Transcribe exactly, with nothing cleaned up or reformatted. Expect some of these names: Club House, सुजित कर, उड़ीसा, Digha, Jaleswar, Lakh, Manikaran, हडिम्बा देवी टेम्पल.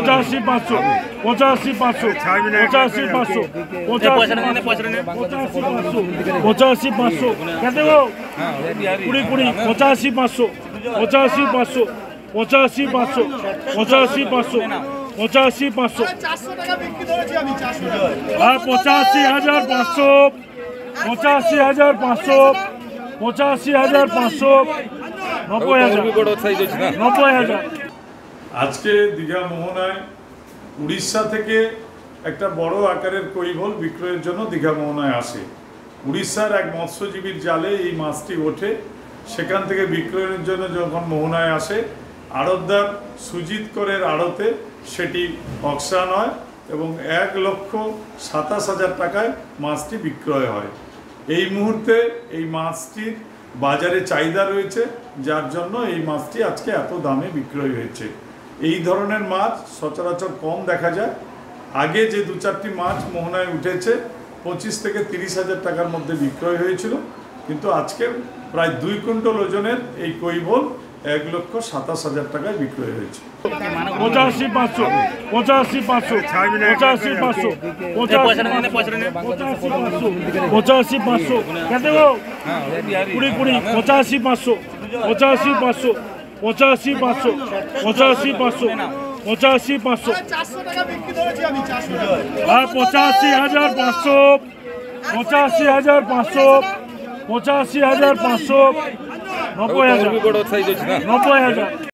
पचासी पाँच सौ पचासी पाँच सौ पचासी पाँच सौ पचासी पचासी पाँच सौ कहते हो पूरी पूरी पचासी पाँच सौ पचासी पाँच सौ पचासी पाँच सौ पचासी पाँच सौ पचासी पाँच सौ हाँ पचासी हजार पाँच सौ पचासी हजार पाँच सौ पचासी हजार पाँच सौ नब्बे हजार नब्बे हजार आज के दीघा मोहनाय उड़ीसा थेके एक बड़ आकारेर कोइभोल बिक्रयेर जोन्नो दीघा मोहनाय आसे। उड़ीसार एक मत्स्यजीवीर जाले एई माछटी ओठे सेखान थेके बिक्रयेर जोन्नो जखन मोहनाय आसे आड़तदार सुजित करेर आड़ते सेटी अक्सान हय एबं एक लक्ष सत्ताईश हजार टाकाय माछटी बिक्रय हय। एई मुहूर्ते एई माछटिर बाजारे चाहिदा रयेछे जार जोन्नो एई माछटी आजके एत दामे बिक्रय हयेछे। यही धरनेर माछ सचराचर कम देखा जाए। आगे जो दो चारटी माछ मोहनाय उठे पचिस थेके त्रिश हजार टाकार मध्य बिक्रय हयेछिलो किन्तु आज के प्राय दुई कुंटल ओजनेर एई कोइबोल एक लक्ष सत्ताईश हजार टाकाय बिक्रय हयेछे। पचासी पाँच सौ पचासी पाँच सौ पचासी पाँच सौ पचासी पाँच सौ कहते हो पूरी पूरी पचासी पाँच सौ पचासी पाँच सौ पचासी पाँच सौ पचासी पाँच सौ पचासी पाँच सौ हाँ पचासी हजार पाँच सौ पचासी हजार पाँच सौ पचासी हजार पाँच सौ नब्बे हजार नब्बे हजार।